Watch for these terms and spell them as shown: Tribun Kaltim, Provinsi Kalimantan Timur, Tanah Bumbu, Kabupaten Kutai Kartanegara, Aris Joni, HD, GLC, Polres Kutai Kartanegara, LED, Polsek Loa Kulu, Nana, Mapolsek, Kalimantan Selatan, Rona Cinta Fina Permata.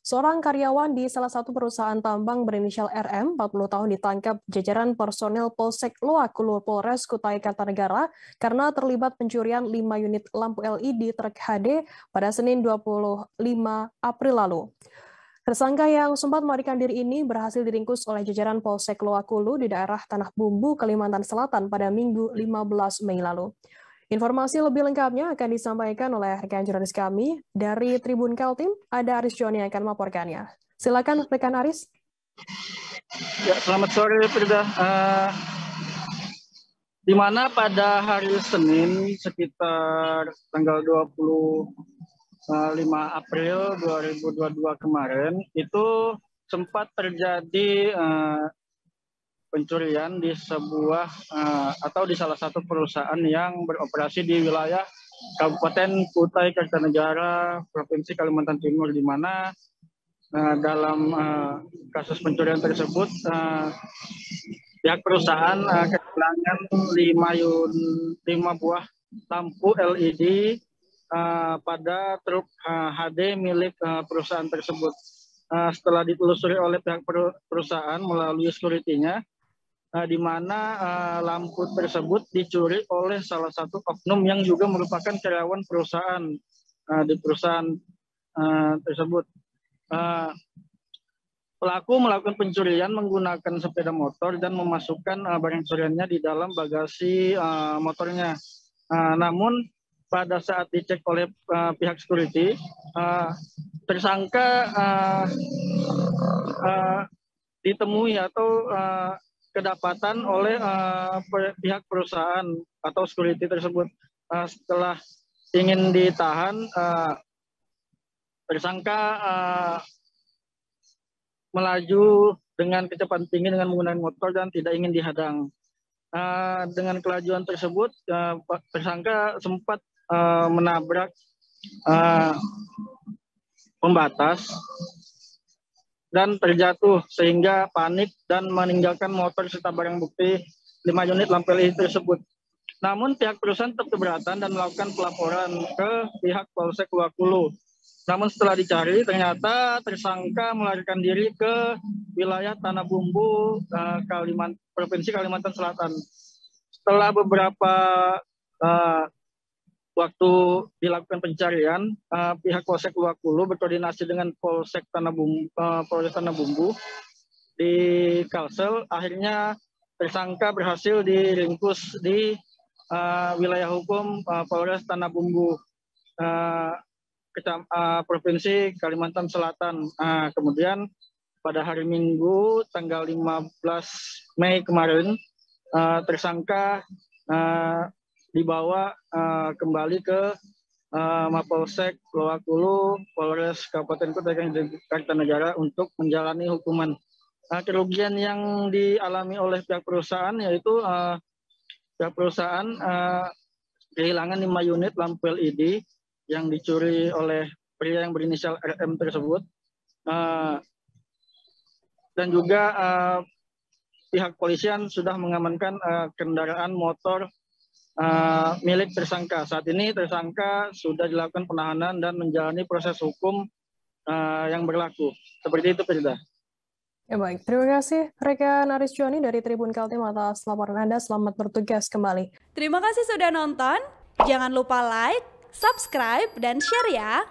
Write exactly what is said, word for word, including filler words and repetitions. Seorang karyawan di salah satu perusahaan tambang berinisial R M, empat puluh tahun, ditangkap jajaran personel Polsek Loa Kulu Polres Kutai Kartanegara karena terlibat pencurian lima unit lampu L E D truk H D pada Senin dua puluh lima April lalu. Tersangka yang sempat melarikan diri ini berhasil diringkus oleh jajaran Polsek Loa Kulu di daerah Tanah Bumbu, Kalimantan Selatan pada Minggu lima belas Mei lalu. Informasi lebih lengkapnya akan disampaikan oleh rekan jurnalis kami dari Tribun Kaltim, ada Aris Joni yang akan melaporkannya. Silakan rekan Aris. Ya, selamat sore Frida. Uh, di mana pada hari Senin sekitar tanggal dua puluh lima April dua ribu dua puluh dua kemarin itu sempat terjadi uh, pencurian di sebuah uh, atau di salah satu perusahaan yang beroperasi di wilayah Kabupaten Kutai Kartanegara, Provinsi Kalimantan Timur, di mana uh, dalam uh, kasus pencurian tersebut uh, pihak perusahaan uh, kehilangan lima buah lampu L E D Uh, pada truk uh, H D milik uh, perusahaan tersebut. Uh, setelah ditelusuri oleh pihak per perusahaan melalui security-nya, uh, di mana uh, lampu tersebut dicuri oleh salah satu oknum yang juga merupakan karyawan perusahaan uh, di perusahaan uh, tersebut. Uh, pelaku melakukan pencurian menggunakan sepeda motor dan memasukkan uh, barang curiannya di dalam bagasi uh, motornya. Uh, namun, pada saat dicek oleh uh, pihak security, uh, tersangka uh, uh, ditemui atau uh, kedapatan oleh uh, pihak perusahaan atau security tersebut. Uh, setelah ingin ditahan, uh, tersangka uh, melaju dengan kecepatan tinggi dengan menggunakan motor dan tidak ingin dihadang. Uh, dengan kelajuan tersebut, uh, tersangka sempat Uh, menabrak uh, pembatas dan terjatuh sehingga panik dan meninggalkan motor serta barang bukti lima unit lampu L E D tersebut. Namun pihak perusahaan tetap keberatan dan melakukan pelaporan ke pihak Polsek Loa Kulu. Namun setelah dicari ternyata tersangka melarikan diri ke wilayah Tanah Bumbu, uh, Kalimantan, Provinsi Kalimantan Selatan. Setelah beberapa uh, waktu dilakukan pencarian, uh, pihak Polsek Loa Kulu berkoordinasi dengan Polsek Tanah Bumbu, uh, Polres Tanah Bumbu di Kalsel. Akhirnya tersangka berhasil diringkus di uh, wilayah hukum uh, Polres Tanah Bumbu, uh, Kecam uh, Provinsi Kalimantan Selatan. Uh, kemudian pada hari Minggu tanggal lima belas Mei kemarin, uh, tersangka uh, dibawa uh, kembali ke uh, Mapolsek Loa Kulu Polres Kabupaten Kutai Kartanegara untuk menjalani hukuman. Uh, kerugian yang dialami oleh pihak perusahaan yaitu uh, pihak perusahaan uh, kehilangan lima unit lampu L E D yang dicuri oleh pria yang berinisial R M tersebut, uh, dan juga uh, pihak polisian sudah mengamankan uh, kendaraan motor Uh, milik tersangka. Saat ini tersangka sudah dilakukan penahanan dan menjalani proses hukum uh, yang berlaku. Seperti itu, Frida. Ya baik, terima kasih rekan Aris Joni dari Tribun Kaltim atas laporan Anda. Selamat bertugas kembali. Terima kasih sudah nonton. Jangan lupa like, subscribe, dan share ya.